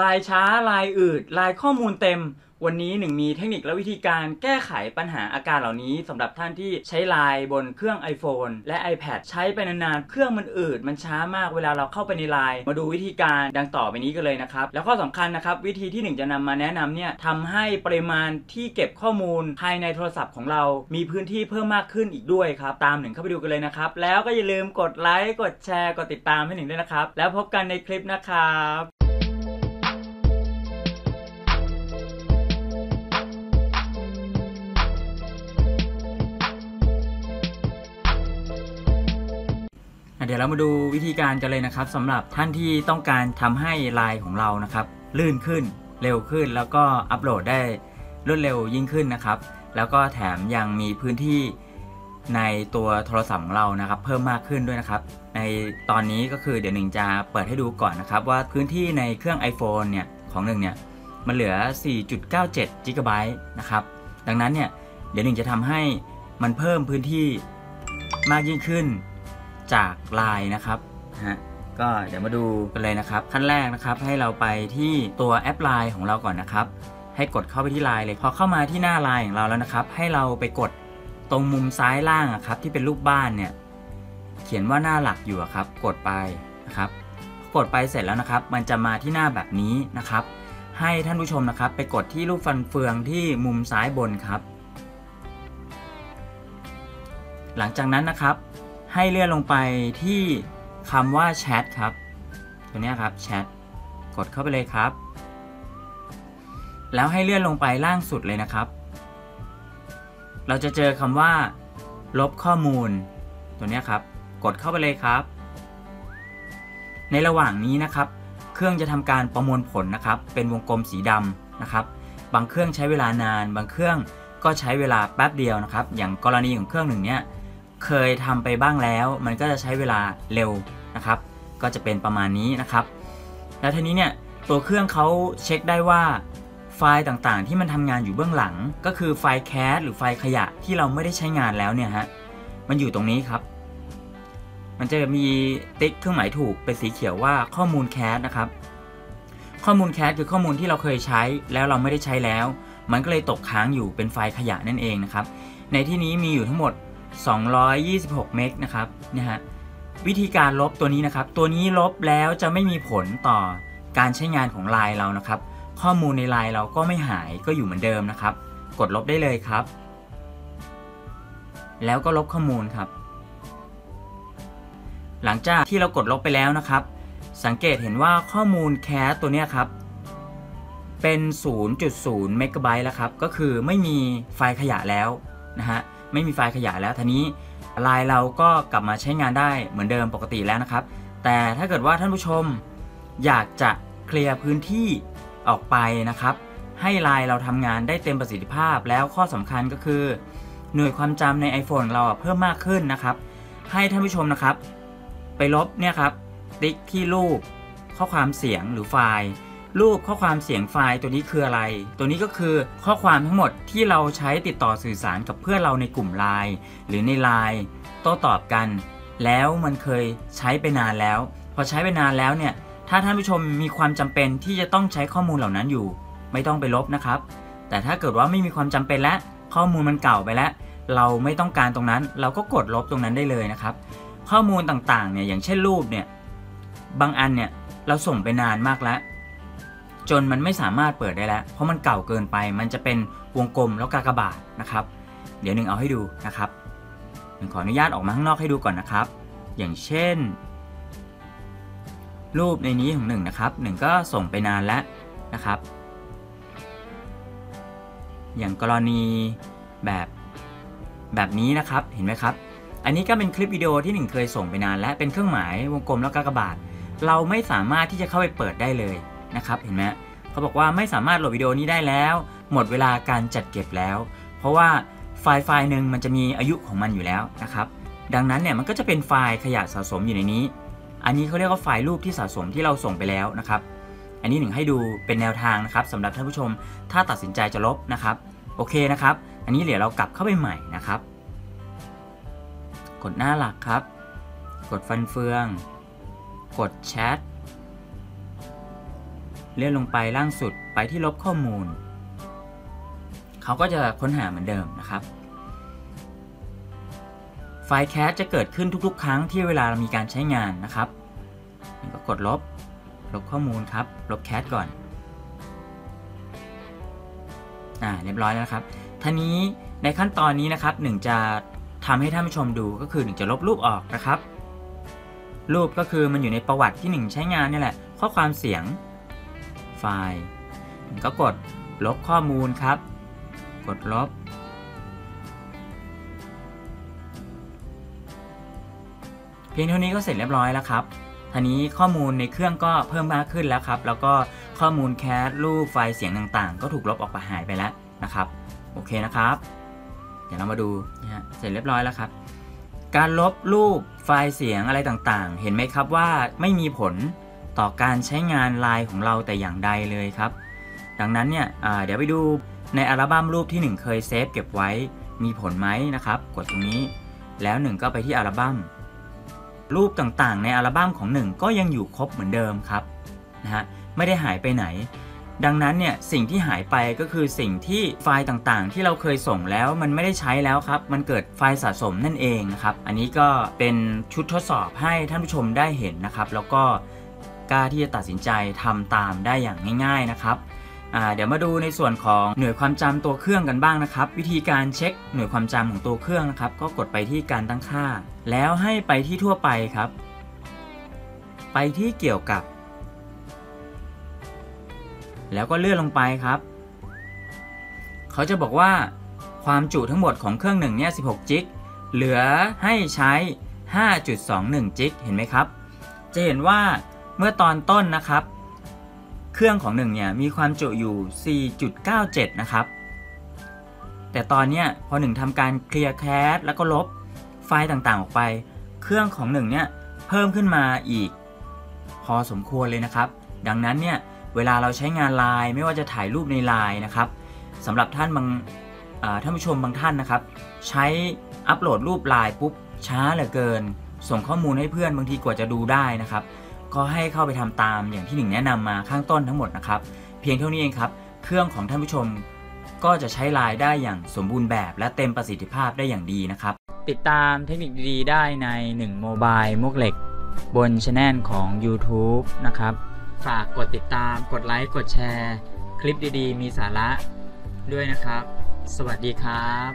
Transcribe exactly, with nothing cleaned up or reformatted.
ลายช้าลายอืดลายข้อมูลเต็มวันนี้หนึ่งมีเทคนิคและวิธีการแก้ไขปัญหาอาการเหล่านี้สำหรับท่านที่ใช้ไลน์บนเครื่อง iPhone และ iPad ใช้ไปนานๆเครื่องมันอืดมันช้ามากเวลาเราเข้าไปในไลน์มาดูวิธีการดังต่อไปนี้กันเลยนะครับแล้วก็สำคัญนะครับวิธีที่หนึ่งจะนำมาแนะนำเนี่ยทำให้ปริมาณที่เก็บข้อมูลภายในโทรศัพท์ของเรามีพื้นที่เพิ่มมากขึ้นอีกด้วยครับตามหนึ่งเข้าไปดูกันเลยนะครับแล้วก็อย่าลืมกดไลค์กดแชร์กดติดตามให้หนึ่งด้วยนะครับแล้วพบกันในคลิปนะครับเดี๋ยวเรามาดูวิธีการกันเลยนะครับสำหรับท่านที่ต้องการทำให้ไลน์ของเรานะครับลื่นขึ้นเร็วขึ้นแล้วก็อัปโหลดได้รวดเร็วยิ่งขึ้นนะครับแล้วก็แถมยังมีพื้นที่ในตัวโทรศัพท์ของเรานะครับเพิ่มมากขึ้นด้วยนะครับในตอนนี้ก็คือเดี๋ยวหนึ่งจะเปิดให้ดูก่อนนะครับว่าพื้นที่ในเครื่อง iPhone เนี่ยของหนึ่งเนี่ยมันเหลือ สี่จุดเก้าเจ็ด จี บี นะครับดังนั้นเนี่ยเดี๋ยวหนึ่งจะทำให้มันเพิ่มพื้นที่มากยิ่งขึ้นจากไลน์นะครับฮะก็เดี๋ยวมาดูกันเลยนะครับขั้นแรกนะครับให้เราไปที่ตัวแอปไลน์ของเราก่อนนะครับให้กดเข้าไปที่ไลน์เลยพอเข้ามาที่หน้าไลน์ของเราแล้วนะครับให้เราไปกดตรงมุมซ้ายล่างครับที่เป็นรูปบ้านเนี่ยเขียนว่าหน้าหลักอยู่ครับกดไปนะครับกดไปเสร็จแล้วนะครับมันจะมาที่หน้าแบบนี้นะครับให้ท่านผู้ชมนะครับไปกดที่รูปฟันเฟืองที่มุมซ้ายบนครับหลังจากนั้นนะครับให้เลื่อนลงไปที่คำว่าแชทครับตัวนี้ครับแชทกดเข้าไปเลยครับแล้วให้เลื่อนลงไปล่างสุดเลยนะครับเราจะเจอคำว่าลบข้อมูลตัวนี้ครับกดเข้าไปเลยครับในระหว่างนี้นะครับเครื่องจะทำการประมวลผลนะครับเป็นวงกลมสีดำนะครับบางเครื่องใช้เวลานานบางเครื่องก็ใช้เวลาแป๊บเดียวนะครับอย่างกรณีของเครื่องหนึ่งเนี้ยเคยทำไปบ้างแล้วมันก็จะใช้เวลาเร็วนะครับก็จะเป็นประมาณนี้นะครับแล้วทีนี้เนี่ยตัวเครื่องเขาเช็คได้ว่าไฟล์ต่างๆที่มันทำงานอยู่เบื้องหลังก็คือไฟล์แคชหรือไฟล์ขยะที่เราไม่ได้ใช้งานแล้วเนี่ยฮะมันอยู่ตรงนี้ครับมันจะมีติ๊กเครื่องหมายถูกเป็นสีเขียวว่าข้อมูลแคชนะครับข้อมูลแคชคือข้อมูลที่เราเคยใช้แล้วเราไม่ได้ใช้แล้วมันก็เลยตกค้างอยู่เป็นไฟล์ขยะนั่นเองนะครับในที่นี้มีอยู่ทั้งหมดสองร้อยยี่สิบหก เมกนะครับนะฮะวิธีการลบตัวนี้นะครับตัวนี้ลบแล้วจะไม่มีผลต่อการใช้งานของไลน์เรานะครับข้อมูลในไลน์เราก็ไม่หายก็อยู่เหมือนเดิมนะครับกดลบได้เลยครับแล้วก็ลบข้อมูลครับหลังจากที่เรากดลบไปแล้วนะครับสังเกตเห็นว่าข้อมูลแคชตัวนี้ครับเป็น ศูนย์จุดศูนย์ เมกะไบต์แล้วครับก็คือไม่มีไฟล์ขยะแล้วนะฮะไม่มีไฟล์ขยะแล้วทีนี้ไลน์เราก็กลับมาใช้งานได้เหมือนเดิมปกติแล้วนะครับแต่ถ้าเกิดว่าท่านผู้ชมอยากจะเคลียร์พื้นที่ออกไปนะครับให้ไลน์เราทำงานได้เต็มประสิทธิภาพแล้วข้อสำคัญก็คือหน่วยความจำใน iPhone เราเพิ่มมากขึ้นนะครับให้ท่านผู้ชมนะครับไปลบเนี่ยครับติ๊กที่รูปข้อความเสียงหรือไฟล์รูปข้อความเสียงไฟล์ตัวนี้คืออะไรตัวนี้ก็คือข้อความทั้งหมดที่เราใช้ติดต่อสื่อสารกับเพื่อนเราในกลุ่ม ไลน์ หรือใน ไลน์ โต้ตอบกันแล้วมันเคยใช้ไปนานแล้วพอใช้ไปนานแล้วเนี่ยถ้าท่านผู้ชมมีความจำเป็นที่จะต้องใช้ข้อมูลเหล่านั้นอยู่ไม่ต้องไปลบนะครับแต่ถ้าเกิดว่าไม่มีความจำเป็นและข้อมูลมันเก่าไปแล้วเราไม่ต้องการตรงนั้นเราก็กดลบตรงนั้นได้เลยนะครับข้อมูลต่างๆเนี่ยอย่างเช่นรูปเนี่ยบางอันเนี่ยเราส่งไปนานมากแล้วจนมันไม่สามารถเปิดได้แล้วเพราะมันเก่าเกินไปมันจะเป็นวงกลมแล้วกากบาทนะครับเดี๋ยวหนึ่งเอาให้ดูนะครับหนึ่งขออนุญาตออกมาข้างนอกให้ดูก่อนนะครับอย่างเช่นรูปในนี้ของหนึ่งนะครับหนึ่งก็ส่งไปนานแล้วนะครับอย่างกรณีแบบแบบนี้นะครับเห็นไหมครับอันนี้ก็เป็นคลิปวิดีโอที่หนึ่งเคยส่งไปนานแล้วเป็นเครื่องหมายวงกลมแล้วกากบาทเราไม่สามารถที่จะเข้าไปเปิดได้เลยนะครับเห็นไหมเขาบอกว่าไม่สามารถโหลดวิดีโอนี้ได้แล้วหมดเวลาการจัดเก็บแล้วเพราะว่าไฟล์ไฟล์หนึ่งมันจะมีอายุของมันอยู่แล้วนะครับดังนั้นเนี่ยมันก็จะเป็นไฟล์ขยะสะสมอยู่ในนี้อันนี้เขาเรียกว่าไฟล์รูปที่สะสมที่เราส่งไปแล้วนะครับอันนี้หนึ่งให้ดูเป็นแนวทางนะครับสำหรับท่านผู้ชมถ้าตัดสินใจจะลบนะครับโอเคนะครับอันนี้เดี๋ยวเรากลับเข้าไปใหม่นะครับกดหน้าหลักครับกดฟันเฟืองกดแชท เลื่อนลงไปล่างสุดไปที่ลบข้อมูลเขาก็จะค้นหาเหมือนเดิมนะครับไฟล์แคชจะเกิดขึ้นทุกๆครั้งที่เวลาเรามีการใช้งานนะครับก็กดลบลบข้อมูลครับลบแคชก่อนอ่าเรียบร้อยแล้วครับทีนี้ในขั้นตอนนี้นะครับหนึ่งจะทำให้ท่านผู้ชมดูก็คือหนึ่งจะลบรูปออกนะครับรูปก็คือมันอยู่ในประวัติที่หนึ่งใช้งานนี่แหละข้อความเสียงไฟล์ก็กดลบข้อมูลครับกดลบเพียงเท่านี้ก็เสร็จเรียบร้อยแล้วครับทีนี้ข้อมูลในเครื่องก็เพิ่มมากขึ้นแล้วครับแล้วก็ข้อมูลแคชรูปไฟล์เสียงต่างๆก็ถูกลบออกไปหายไปแล้วนะครับโอเคนะครับเดี๋ยวเรามาดูนะฮะเสร็จเรียบร้อยแล้วครับการลบรูปไฟล์เสียงอะไรต่างๆเห็นไหมครับว่าไม่มีผลต่อการใช้งานไลน์ของเราแต่อย่างใดเลยครับดังนั้นเนี่ยเดี๋ยวไปดูในอัลบั้มรูปที่หนึ่งเคยเซฟเก็บไว้มีผลไหมนะครับกดตรงนี้แล้วหนึ่งก็ไปที่อัลบั้มรูปต่างๆในอัลบั้มของหนึ่งก็ยังอยู่ครบเหมือนเดิมครับนะฮะไม่ได้หายไปไหนดังนั้นเนี่ยสิ่งที่หายไปก็คือสิ่งที่ไฟล์ต่างๆที่เราเคยส่งแล้วมันไม่ได้ใช้แล้วครับมันเกิดไฟล์สะสมนั่นเองนะครับอันนี้ก็เป็นชุดทดสอบให้ท่านผู้ชมได้เห็นนะครับแล้วก็กล้าที่จะตัดสินใจทำตามได้อย่างง่ายๆนะครับเดี๋ยวมาดูในส่วนของหน่วยความจำตัวเครื่องกันบ้างนะครับวิธีการเช็คหน่วยความจำของตัวเครื่องนะครับก็กดไปที่การตั้งค่าแล้วให้ไปที่ทั่วไปครับไปที่เกี่ยวกับแล้วก็เลื่อนลงไปครับเขาจะบอกว่าความจุทั้งหมดของเครื่องหนึ่งเนี่ยสิบหกจิกเหลือให้ใช้ ห้าจุดสองหนึ่ง จิกเห็นไหมครับจะเห็นว่าเมื่อตอนต้นนะครับเครื่องของหนึ่งเนี่ยมีความจุอยู่ สี่จุดเก้าเจ็ด นะครับแต่ตอนเนี้ยพอหนึ่งทำการเคลียร์แคชแล้วก็ลบไฟล์ต่างๆออกไปเครื่องของหนึ่งเนี่ยเพิ่มขึ้นมาอีกพอสมควรเลยนะครับดังนั้นเนี่ยเวลาเราใช้งานไลน์ไม่ว่าจะถ่ายรูปในไลน์นะครับสำหรับท่านบางท่านผู้ชมบางท่านนะครับใช้อัปโหลดรูปไลน์ปุ๊บช้าเหลือเกินส่งข้อมูลให้เพื่อนบางทีกว่าจะดูได้นะครับก็ให้เข้าไปทำตามอย่างที่หนึ่งแนะนำมาข้างต้นทั้งหมดนะครับเพียงเท่านี้เองครับเครื่องของท่านผู้ชมก็จะใช้ไลน์ได้อย่างสมบูรณ์แบบและเต็มประสิทธิภาพได้อย่างดีนะครับติดตามเทคนิคดีๆได้ในหนึ่ง Mobile มวกเหล็กบน Channel ของ YouTube นะครับฝากกดติดตามกดไลค์กดแชร์คลิปดีๆมีสาระด้วยนะครับสวัสดีครับ